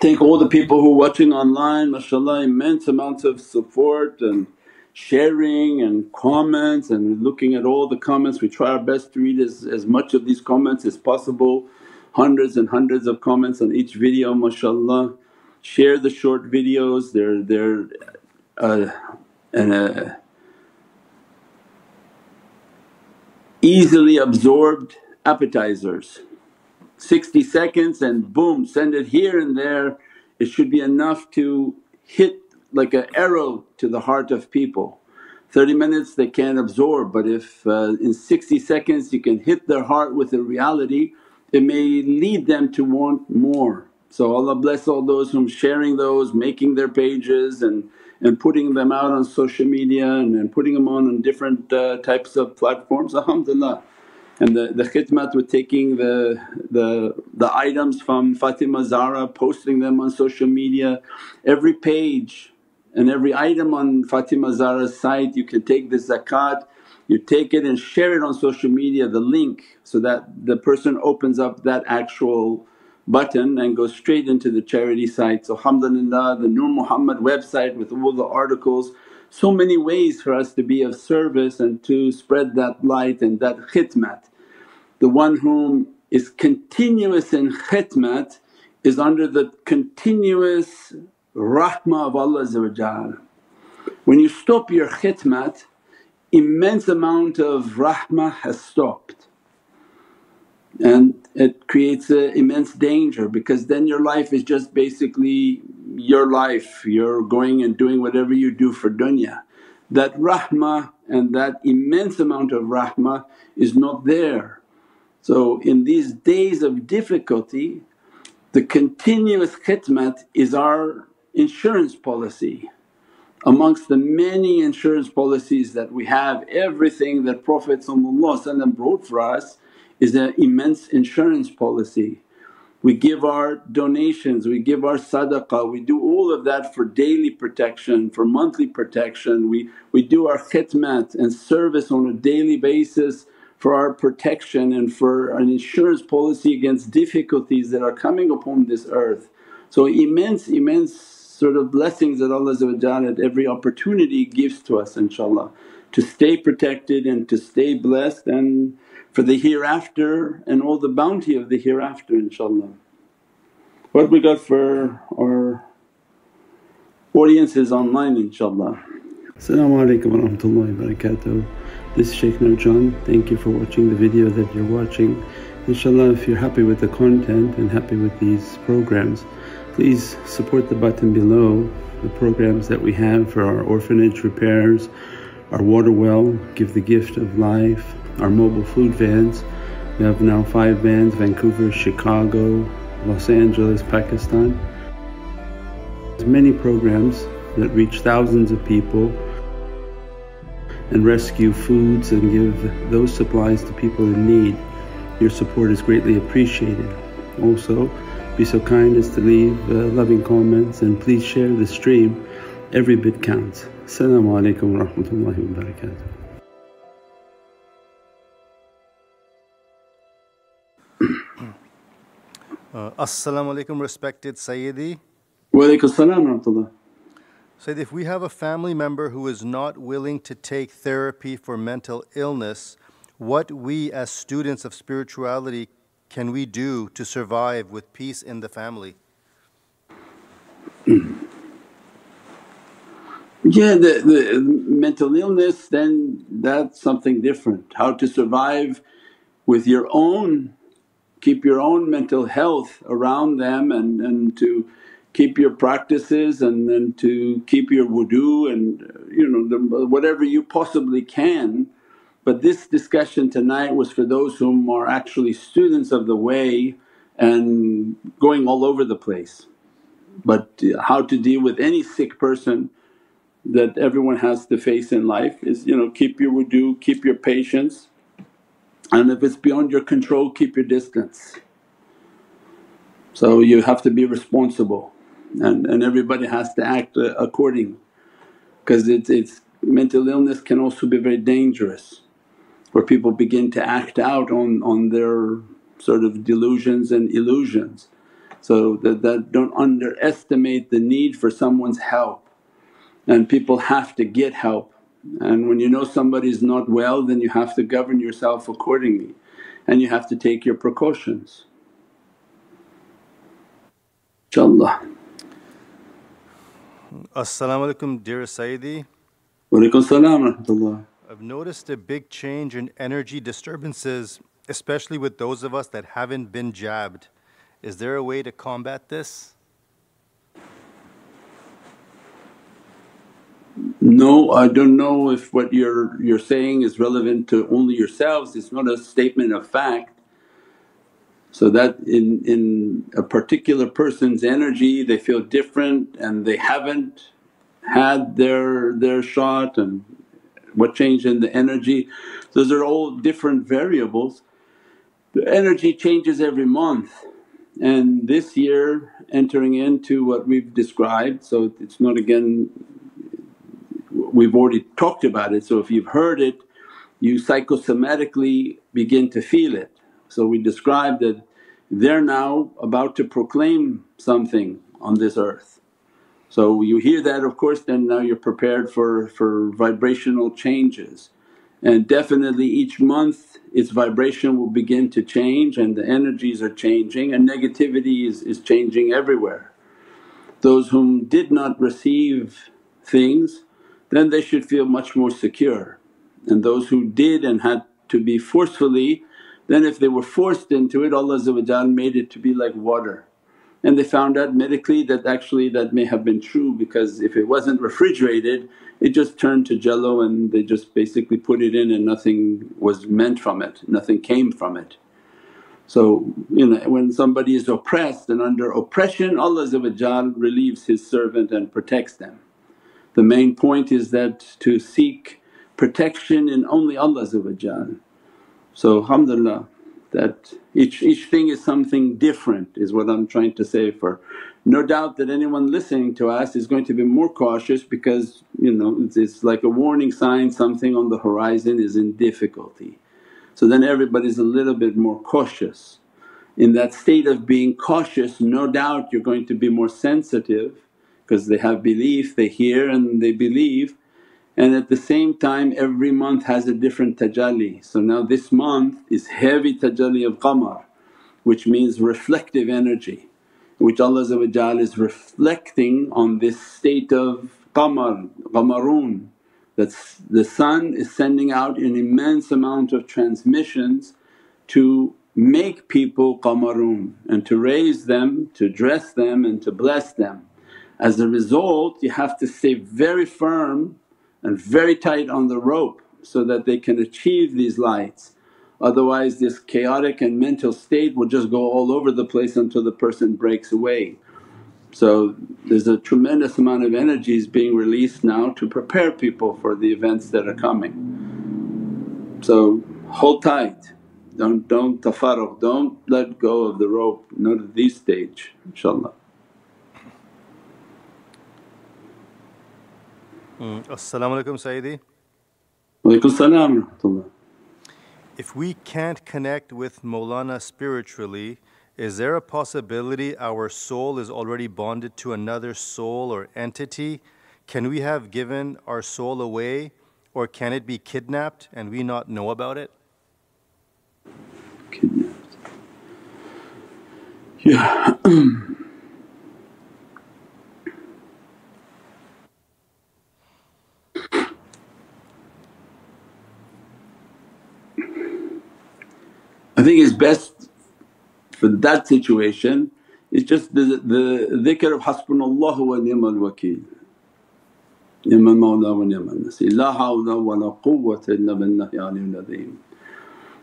Thank all the people who are watching online, mashallah, immense amounts of support and sharing and comments, and looking at all the comments. We try our best to read as much of these comments as possible, hundreds and hundreds of comments on each video, mashallah. Share the short videos, they're easily absorbed appetizers. 60 seconds and boom, send it here and there. It should be enough to hit like an arrow to the heart of people. 30 minutes they can't absorb, but if in 60 seconds you can hit their heart with a reality, it may lead them to want more. So Allah bless all those whom sharing those, making their pages and putting them out on social media and putting them on different types of platforms, alhamdulillah. And the khidmat with taking the items from Fatima Zahra, posting them on social media. Every page and every item on Fatima Zahra's site, you can take the zakat, you take it and share it on social media, the link, so that the person opens up that actual button and goes straight into the charity site. So alhamdulillah, the Nur Muhammad website with all the articles. So many ways for us to be of service and to spread that light and that khidmat. The one whom is continuous in khidmat is under the continuous rahmah of Allah. When you stop your khidmat, immense amount of rahmah has stopped, and it creates an immense danger, because then your life is just basically your life, you're going and doing whatever you do for dunya. That rahmah and that immense amount of rahmah is not there. So in these days of difficulty, the continuous khidmat is our insurance policy. Amongst the many insurance policies that we have, everything that Prophet ﷺ brought for us is an immense insurance policy. We give our donations, we give our sadaqah, we do all of that for daily protection, for monthly protection. We do our khidmat and service on a daily basis for our protection and for an insurance policy against difficulties that are coming upon this earth. So immense sort of blessings that Allah at every opportunity gives to us, inshaAllah, to stay protected and to stay blessed, and for the hereafter and all the bounty of the hereafter, inshaAllah. What we got for our audiences online, inshaAllah. As-salamu alaykum wa rahmatullahi wa barakatuh. This is Shaykh Nurjan. Thank you for watching the video that you're watching. InshaAllah, if you're happy with the content and happy with these programs, please support the button below, the programs that we have for our orphanage repairs, our water well, give the gift of life, our mobile food vans. We have now 5 vans: Vancouver, Chicago, Los Angeles, Pakistan. There's many programs that reach thousands of people and rescue foods and give those supplies to people in need. Your support is greatly appreciated. Also, be so kind as to leave loving comments, and please share the stream. Every bit counts. As-salamu alaykum wa rahmatullahi wa barakatuh. As-salamu alaykum, respected Sayyidi. Wa alaykum as-salam wa rahmatullah. Sayyidi, if we have a family member who is not willing to take therapy for mental illness, what we as students of spirituality can we do to survive with peace in the family? Yeah, the mental illness, then that's something different. How to survive with your own, keep your own mental health around them, and to keep your practices and to keep your wudu and you know whatever you possibly can. But this discussion tonight was for those whom are actually students of the way and going all over the place. But how to deal with any sick person that everyone has to face in life is, you know, keep your wudu, keep your patience, and if it's beyond your control, keep your distance. So you have to be responsible, and everybody has to act according, because it's mental illness can also be very dangerous, where people begin to act out on their sort of delusions and illusions. So that don't underestimate the need for someone's help, and people have to get help. And when you know somebody's not well, then you have to govern yourself accordingly and you have to take your precautions, inshaAllah. As-salamu alaykum, dear Sayyidi. Wa alaykum as-salam wa rahmatullah. I've noticed a big change in energy disturbances, especially with those of us that haven't been jabbed. Is there a way to combat this? No, I don't know if what you're saying is relevant to only yourselves. It's not a statement of fact. So that in a particular person's energy they feel different and they haven't had their shot, and what change in the energy, those are all different variables. The energy changes every month, and this year entering into what we've described, so it's not, again, we've already talked about it, so if you've heard it you psychosomatically begin to feel it. So we described that they're now about to proclaim something on this earth. So you hear that, of course, then now you're prepared for vibrational changes, and definitely each month its vibration will begin to change and the energies are changing and negativity is changing everywhere. Those whom did not receive things, then they should feel much more secure, and those who did and had to be forcefully, then if they were forced into it, Allah made it to be like water. And they found out medically that actually that may have been true, because if it wasn't refrigerated it just turned to jello and they just basically put it in and nothing was meant from it, nothing came from it. So you know, when somebody is oppressed and under oppression, Allah relieves His servant and protects them. The main point is that to seek protection in only Allah. So alhamdulillah, that each thing is something different is what I'm trying to say. For no doubt that anyone listening to us is going to be more cautious, because you know it's like a warning sign, something on the horizon is in difficulty. So then everybody's a little bit more cautious. In that state of being cautious, no doubt you're going to be more sensitive, because they have belief, they hear and they believe. And at the same time every month has a different tajalli. So now this month is heavy tajalli of qamar, which means reflective energy, which Allah is reflecting on this state of qamar, Qamaroon. That's the sun is sending out an immense amount of transmissions to make people Qamaroon and to raise them, to dress them and to bless them. As a result you have to stay very firm and very tight on the rope so that they can achieve these lights, otherwise this chaotic and mental state will just go all over the place until the person breaks away. So there's a tremendous amount of energies being released now to prepare people for the events that are coming. So hold tight, don't tafarugh, don't let go of the rope, not at this stage, inshaAllah. As-salamu alaykum, Sayyidi. Wa alaykum as-salam wa rahmatullah. If we can't connect with Mawlana spiritually, is there a possibility our soul is already bonded to another soul or entity? Can we have given our soul away, or can it be kidnapped and we not know about it? Kidnapped. Yeah. I think it's best for that situation is just the dhikr of hasbunallahu wa ni'mal wakil, ni'mal ma'la wa ni'mal nasi, la hawla wa la quwwata illa billahi aliyyil azim.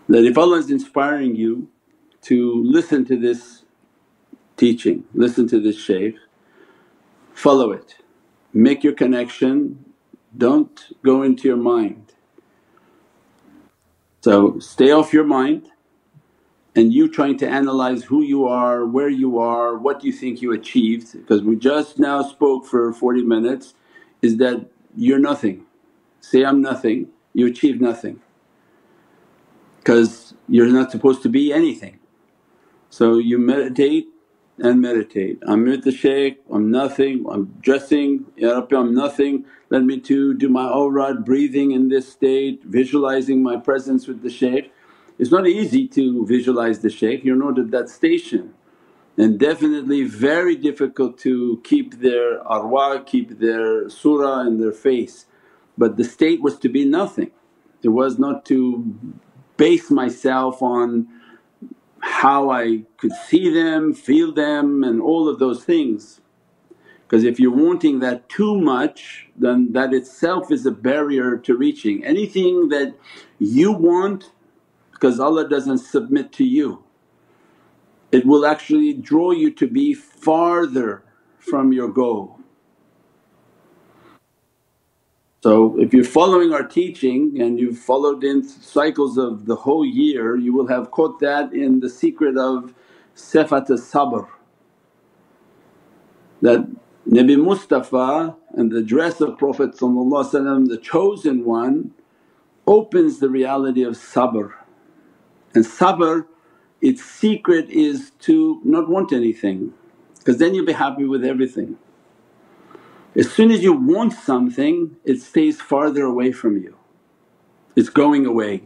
That if Allah is inspiring you to listen to this teaching, listen to this shaykh, follow it, make your connection, don't go into your mind. So stay off your mind and you trying to analyze who you are, where you are, what you think you achieved, because we just now spoke for 40 minutes is that you're nothing. Say, I'm nothing, you achieve nothing, because you're not supposed to be anything. So you meditate and meditate. I'm with the shaykh, I'm nothing, I'm dressing, Ya Rabbi I'm nothing, let me to do my awrad, breathing in this state, visualizing my presence with the shaykh. It's not easy to visualize the shaykh, you're not at that station, and definitely very difficult to keep their arwah, keep their surah and their face. But the state was to be nothing, it was not to base myself on how I could see them, feel them and all of those things. Because if you're wanting that too much, then that itself is a barrier to reaching. Anything that you want, because Allah doesn't submit to you, it will actually draw you to be farther from your goal. So if you're following our teaching and you've followed in cycles of the whole year, you will have caught that in the secret of Sifat al-Sabr, that Nabi Mustafa and the dress of Prophet the chosen one opens the reality of sabr. And sabr, its secret is to not want anything, because then you'll be happy with everything. As soon as you want something, it stays farther away from you, it's going away.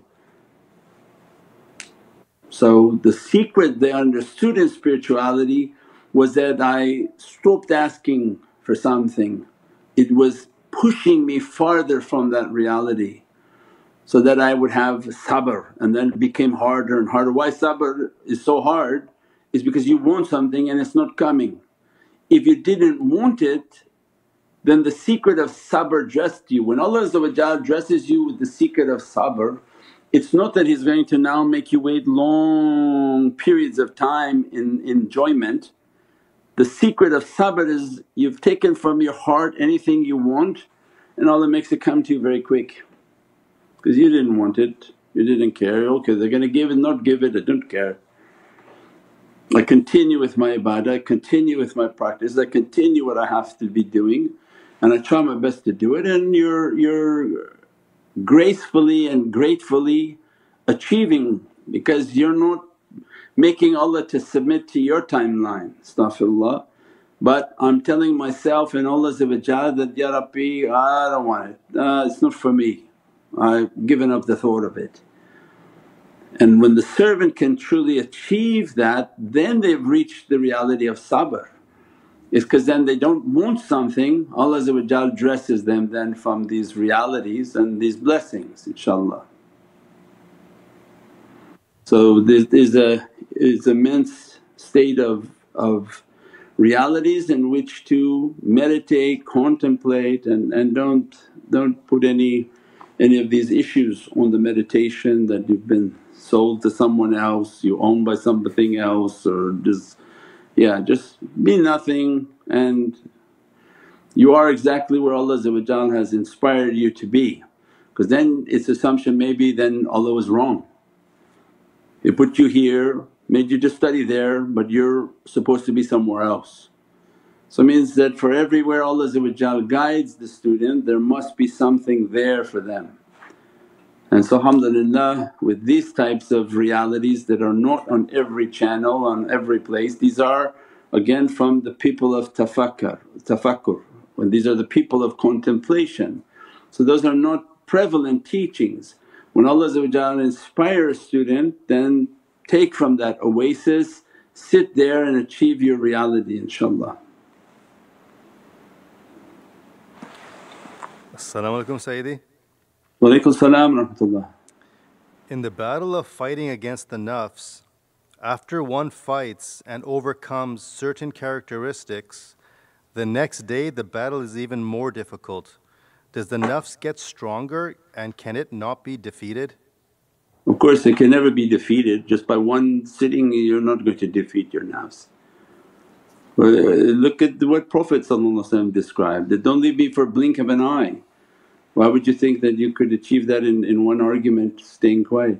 So the secret they understood in spirituality was that I stopped asking for something, it was pushing me farther from that reality, so that I would have sabr, and then it became harder and harder. Why sabr is so hard is because you want something and it's not coming. If you didn't want it, then the secret of sabr dressed you. When Allah dresses you with the secret of sabr, it's not that He's going to now make you wait long periods of time in enjoyment. The secret of sabr is you've taken from your heart anything you want and Allah makes it come to you very quick, because you didn't want it, you didn't care, okay they're going to give it, not give it, I don't care. I continue with my ibadah, I continue with my practice, I continue what I have to be doing, and I try my best to do it, and you're gracefully and gratefully achieving, because you're not making Allah to submit to your timeline, astaghfirullah. But I'm telling myself and Allah that, Ya Rabbi I don't want it, it's not for me, I've given up the thought of it. And when the servant can truly achieve that, then they've reached the reality of sabr. It's because then they don't want something, Allah dresses them then from these realities and these blessings, inshaAllah. So this is an immense state of realities in which to meditate, contemplate and don't put any of these issues on the meditation, that you've been sold to someone else, you owned by something else, or just just be nothing, and you are exactly where Allah has inspired you to be. Because then it's assumption maybe then Allah was wrong, He put you here, made you just study there, but you're supposed to be somewhere else. So it means that for everywhere Allah guides the student, there must be something there for them. And so alhamdulillah, with these types of realities that are not on every channel, on every place, these are again from the people of tafakkur, and these are the people of contemplation. So those are not prevalent teachings. When Allah inspires a student, then take from that oasis, sit there and achieve your reality, inshaAllah. As-salamu alaykum Sayyidi. Wa alaykum salam wa rahmatullah. In the battle of fighting against the nafs, after one fights and overcomes certain characteristics, the next day the battle is even more difficult. Does the nafs get stronger and can it not be defeated? Of course it can never be defeated, just by one sitting you're not going to defeat your nafs. Look at what Prophet described, that don't leave me for a blink of an eye. Why would you think that you could achieve that in one argument, staying quiet?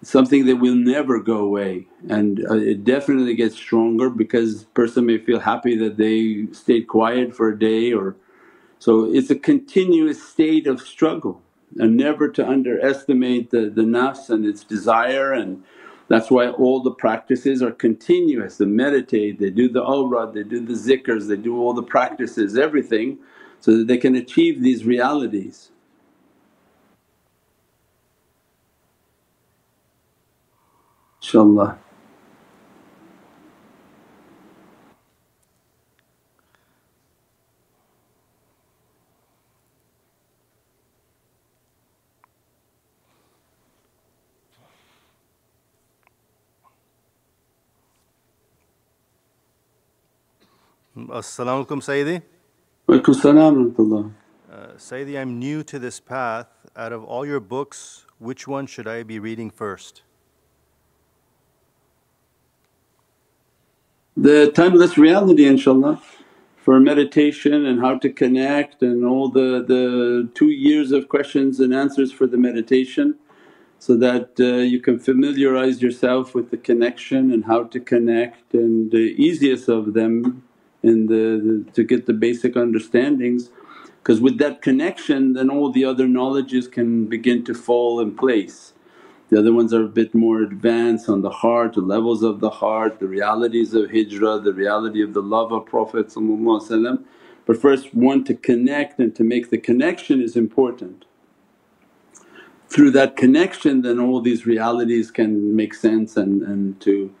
It's something that will never go away, and it definitely gets stronger, because person may feel happy that they stayed quiet for a day, or so it's a continuous state of struggle, and never to underestimate the nafs and its desire and That's why all the practices are continuous. They meditate, they do the awrad, they do the zikrs, they do all the practices, everything, so that they can achieve these realities. InshaAllah. As-salamu alaykum Sayyidi. Walaikum salam warahmatullah. Sayyidi, I'm new to this path. Out of all your books, which one should I be reading first? The Timeless Reality, inshaAllah, for meditation and how to connect, and all the 2 years of questions and answers for the meditation, so that you can familiarise yourself with the connection and how to connect, and the easiest of them and to get the basic understandings, because with that connection then all the other knowledges can begin to fall in place. The other ones are a bit more advanced on the heart, the levels of the heart, the realities of hijrah, the reality of the love of Prophet ﷺ. But first one to connect and to make the connection is important. Through that connection then all these realities can make sense, and to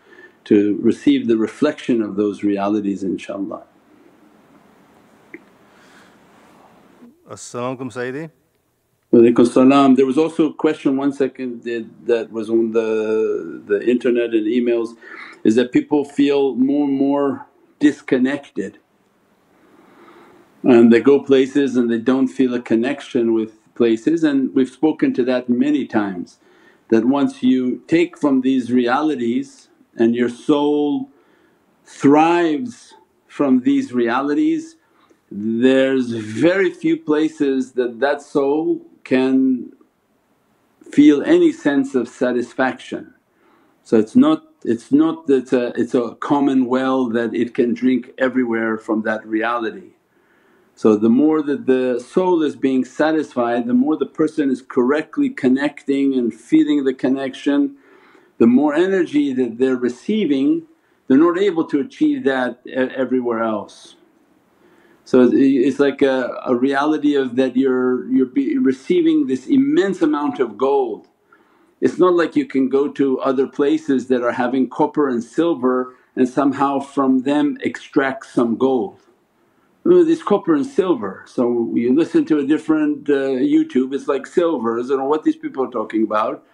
receive the reflection of those realities, inshaAllah. As-salamu alaykum Sayyidi. Walaikum salam. There was also a question, one second, that was on the internet and emails, is that people feel more and more disconnected, and they go places and they don't feel a connection with places, and we've spoken to that many times, that once you take from these realities and your soul thrives from these realities, there's very few places that that soul can feel any sense of satisfaction. So it's not that it's a common well that it can drink everywhere from that reality. So the more that the soul is being satisfied, the more the person is correctly connecting and feeling the connection, the more energy that they're receiving, they're not able to achieve that everywhere else. So it's like a reality of that you're receiving this immense amount of gold. It's not like you can go to other places that are having copper and silver and somehow from them extract some gold. It's copper and silver, so you listen to a different YouTube, it's like silver, I don't know what these people are talking about.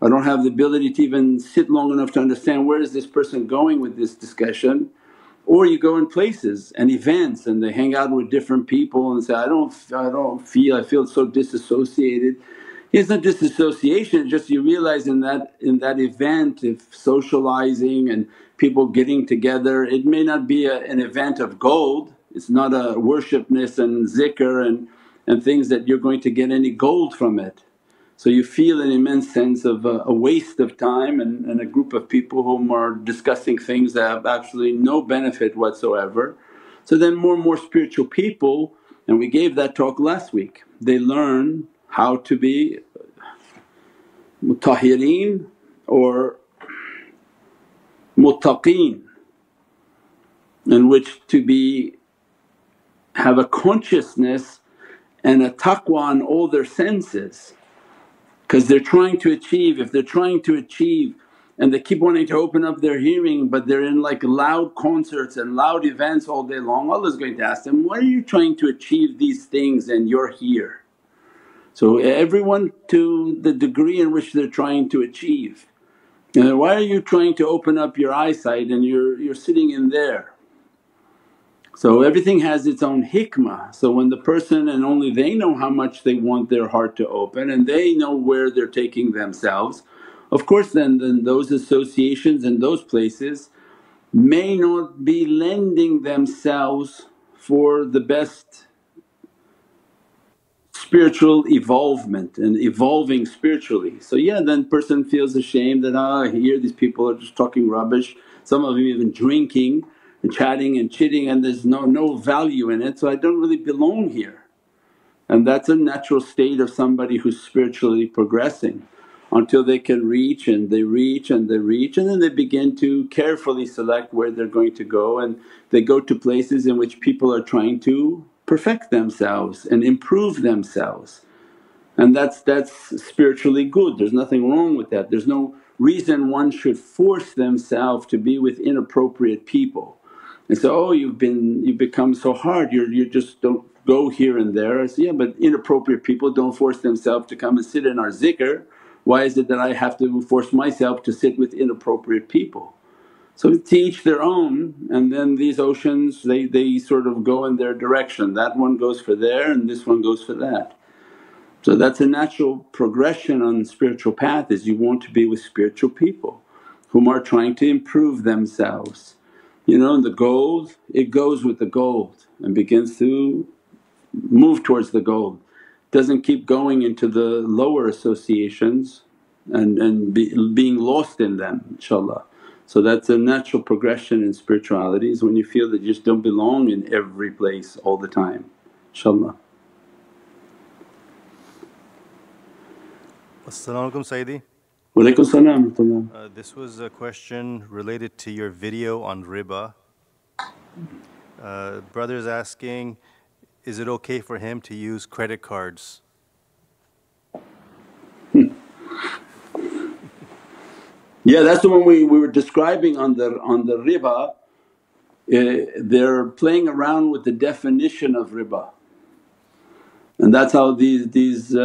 I don't have the ability to even sit long enough to understand where is this person going with this discussion. Or you go in places and events and they hang out with different people and say, I feel so disassociated. It's not disassociation, it's just you realize in that event of socializing and people getting together, it may not be an event of gold, it's not a worshipness and zikr and things that you're going to get any gold from it. So you feel an immense sense of a waste of time and a group of people whom are discussing things that have absolutely no benefit whatsoever. So then more and more spiritual people, and we gave that talk last week, they learn how to be mutahhireen or muttaqeen, in which to be have a consciousness and a taqwa in all their senses. Because they're trying to achieve, if they're trying to achieve and they keep wanting to open up their hearing, but they're in like loud concerts and loud events all day long, Allah's going to ask them, why are you trying to achieve these things and you're here? So everyone to the degree in which they're trying to achieve. And why are you trying to open up your eyesight and you're sitting in there? So everything has its own hikmah. So when the person, and only they know how much they want their heart to open and they know where they're taking themselves, of course then those associations and those places may not be lending themselves for the best spiritual evolvement and evolving spiritually. So yeah, then person feels ashamed that, here these people are just talking rubbish, some of them even drinking and chatting and chitting, and there's no value in it, so I don't really belong here. And that's a natural state of somebody who's spiritually progressing. until they can reach and they reach and they reach, and then they begin to carefully select where they're going to go, and they go to places in which people are trying to perfect themselves and improve themselves. And that's spiritually good, there's nothing wrong with that. There's no reason one should force themselves to be with inappropriate people and say, oh, you've become so hard, you just don't go here and there. I say, yeah, but inappropriate people don't force themselves to come and sit in our zikr. Why is it that I have to force myself to sit with inappropriate people? So to each their own, and then these oceans they sort of go in their direction, that one goes for there and this one goes for that. So that's a natural progression on the spiritual path, is you want to be with spiritual people whom are trying to improve themselves. You know, and the gold, it goes with the gold and begins to move towards the gold, doesn't keep going into the lower associations and being lost in them, inshaAllah. So that's a natural progression in spirituality, is when you feel that you just don't belong in every place all the time, inshaAllah. As-salamu alaykum Sayyidi. Wa alaykum as-salam. This was a question related to your video on riba. Brother's asking, is it okay for him to use credit cards? Yeah, that's the one we were describing on the riba. They're playing around with the definition of riba, and that's how these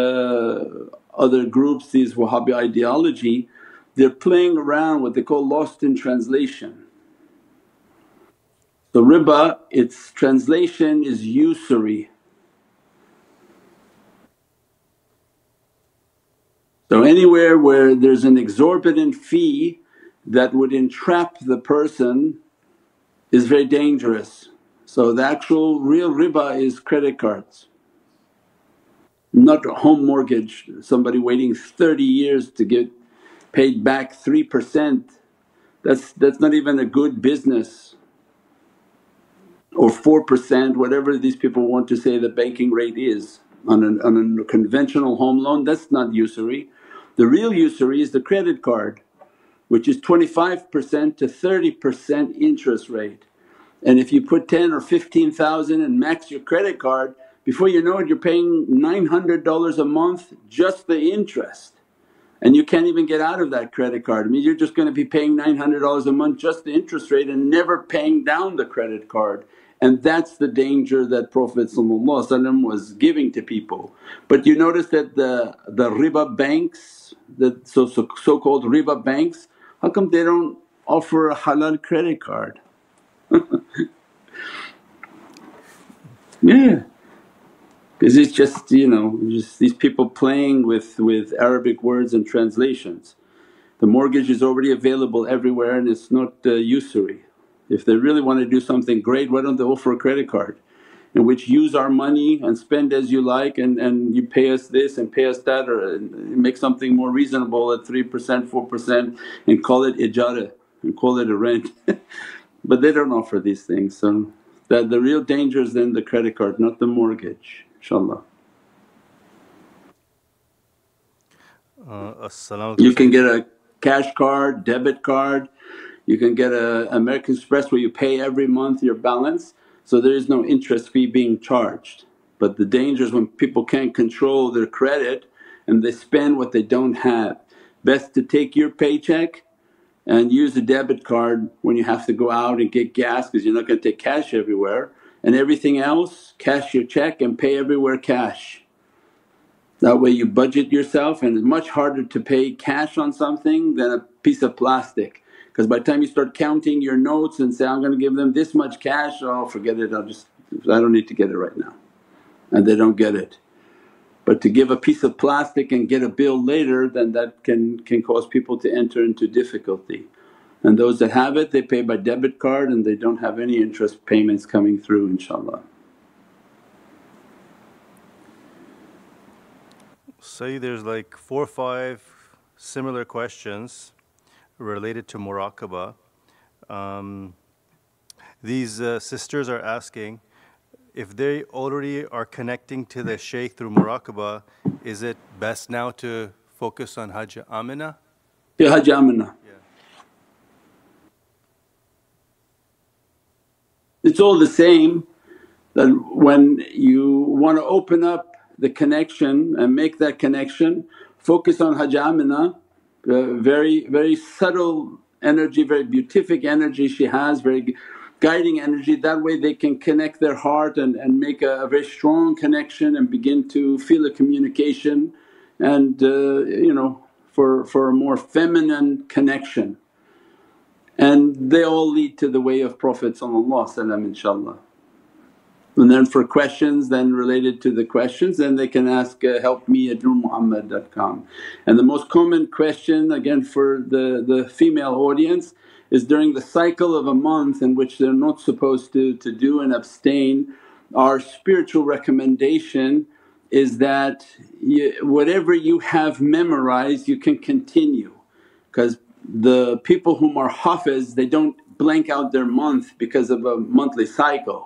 other groups, these Wahhabi ideology, they're playing around what they call lost in translation. The riba, its translation is usury. So anywhere where there's an exorbitant fee that would entrap the person is very dangerous. So the actual real riba is credit cards, not a home mortgage, somebody waiting 30 years to get paid back 3%, that's not even a good business, or 4%, whatever these people want to say the banking rate is on a conventional home loan. That's not usury. The real usury is the credit card, which is 25% to 30% interest rate, and if you put 10 or 15,000 and max your credit card, before you know it you're paying $900 a month just the interest, and you can't even get out of that credit card. I mean, you're just going to be paying $900 a month just the interest rate and never paying down the credit card, and that's the danger that Prophet ﷺ was giving to people. But you notice that the riba banks, the so-called riba banks, how come they don't offer a halal credit card? Yeah. Because it's just, you know, just these people playing with Arabic words and translations. The mortgage is already available everywhere and it's not usury. If they really want to do something great, why don't they offer a credit card in which use our money and spend as you like, and you pay us this and pay us that, or make something more reasonable at 3%, 4% and call it ijara and call it a rent. But they don't offer these things, so that the real danger is then the credit card, not the mortgage. InshaAllah. You can get a cash card, debit card, you can get an American Express where you pay every month your balance, so there is no interest fee being charged. But the danger is when people can't control their credit and they spend what they don't have. Best to take your paycheck and use a debit card when you have to go out and get gas, because you're not going to take cash everywhere. And everything else, cash your check and pay everywhere cash. That way you budget yourself, and it's much harder to pay cash on something than a piece of plastic, because by the time you start counting your notes and say, I'm going to give them this much cash, oh forget it, I don't need to get it right now, and they don't get it. But to give a piece of plastic and get a bill later, then that can cause people to enter into difficulty. And those that have it, they pay by debit card and they don't have any interest payments coming through, inshaAllah. Say, there's like 4 or 5 similar questions related to Muraqabah. These sisters are asking, if they already are connecting to the Shaykh through Muraqabah, is it best now to focus on Hajjah Amina? Yeah, Hajjah Amina. Yeah. It's all the same, that when you want to open up the connection and make that connection, focus on Hajjah Amina. Very, very subtle energy, very beatific energy she has, very guiding energy. That way they can connect their heart and make a very strong connection and begin to feel a communication and you know, for a more feminine connection. And they all lead to the way of Prophet ﷺ, and then for questions, then related to the questions, then they can ask help me at nurmuhammad.com. And the most common question again for the female audience is during the cycle of a month in which they're not supposed to do and abstain. Our spiritual recommendation is that whatever you have memorized you can continue, because the people whom are hafiz, they don't blank out their month because of a monthly cycle.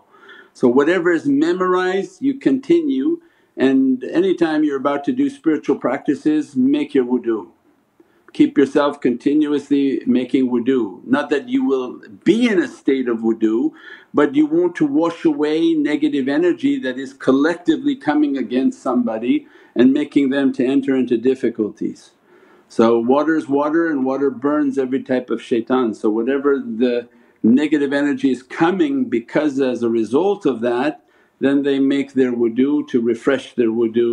So whatever is memorized you continue, and anytime you're about to do spiritual practices make your wudu. Keep yourself continuously making wudu. Not that you will be in a state of wudu, but you want to wash away negative energy that is collectively coming against somebody and making them to enter into difficulties. So water is water, and water burns every type of shaitan. So whatever the negative energy is coming because as a result of that, then they make their wudu to refresh their wudu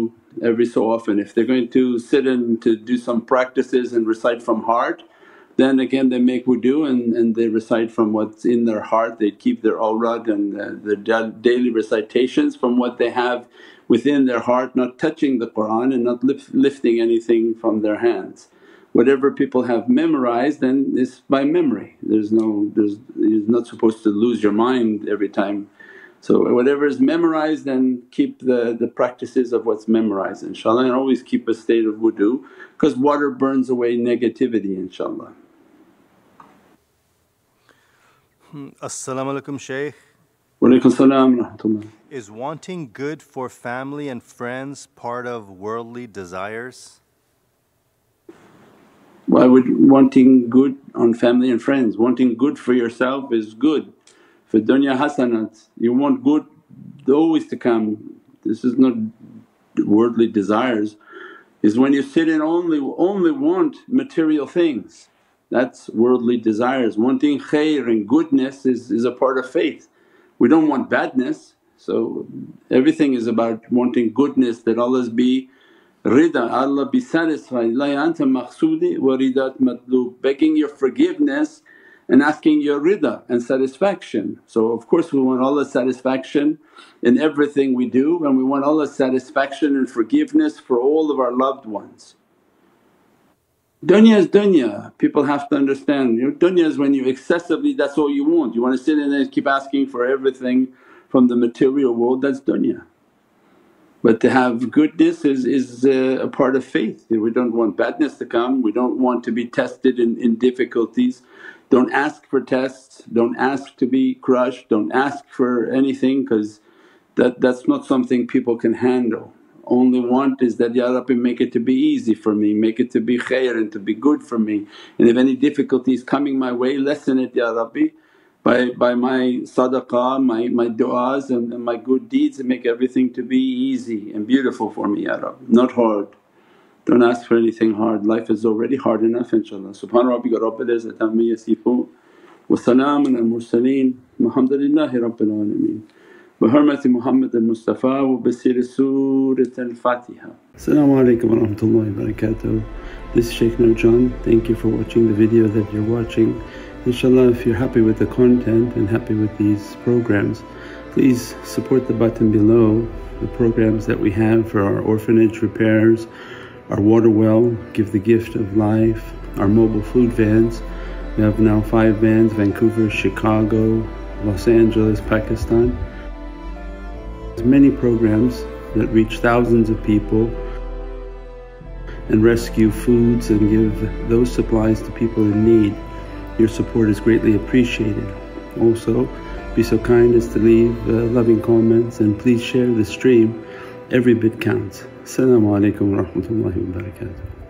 every so often. If they're going to sit and to do some practices and recite from heart, then again they make wudu and they recite from what's in their heart. They keep their awrad and their daily recitations from what they have within their heart, not touching the Qur'an and not lifting anything from their hands. Whatever people have memorized, then it's by memory. You're not supposed to lose your mind every time. So whatever is memorized, then keep the practices of what's memorized, inshaAllah, and always keep a state of wudu, because water burns away negativity, inshaAllah. As-salamu alaykum, Shaykh. Wa alaykum as-salam wa rahmatullah. Is wanting good for family and friends part of worldly desires? Why would wanting good on family and friends? Wanting good for yourself is good, for dunya hasanat. You want good always to come. This is not worldly desires. Is when you sit and only want material things, that's worldly desires. Wanting khair and goodness is a part of faith. We don't want badness, so everything is about wanting goodness, that Allah's be rida, Allah be satisfied, la anta maqsoodi wa ridat matloob, begging your forgiveness and asking your rida and satisfaction. So of course we want Allah's satisfaction in everything we do, and we want Allah's satisfaction and forgiveness for all of our loved ones. Dunya is dunya, people have to understand. You know, dunya is when you excessively, that's all you want. You want to sit in and keep asking for everything from the material world, that's dunya. But to have goodness is a part of faith. We don't want badness to come, we don't want to be tested in difficulties. Don't ask for tests, don't ask to be crushed, don't ask for anything, because that's not something people can handle. Only want is that, Ya Rabbi, make it to be easy for me, make it to be khair and to be good for me, and if any difficulty is coming my way, lessen it, Ya Rabbi. By my sadaqah, my du'as and my good deeds, and make everything to be easy and beautiful for me, Ya Rabbi, not hard. Don't ask for anything hard, life is already hard enough, inshaAllah. Subhana rabbika rabbil izzati amma yasifoon wa salaamun al mursaleen walhamdulillahi rabbil alameen. Bi hurmati Muhammad al-Mustafa wa bi siri Surat al-Fatiha. As-salamu alaykum wa rahmatullahi wa barakatuh. This is Shaykh Nurjan. Thank you for watching the video that you're watching. Inshallah, if you're happy with the content and happy with these programs, please support the button below, the programs that we have for our orphanage repairs, our water well, Give the Gift of Life, our mobile food vans. We have now 5 vans: Vancouver, Chicago, Los Angeles, Pakistan. There's many programs that reach thousands of people and rescue foods and give those supplies to people in need. Your support is greatly appreciated. Also, be so kind as to leave loving comments, and please share the stream. Every bit counts. As-salamu alaykum wa rahmatullahi wa barakatuh.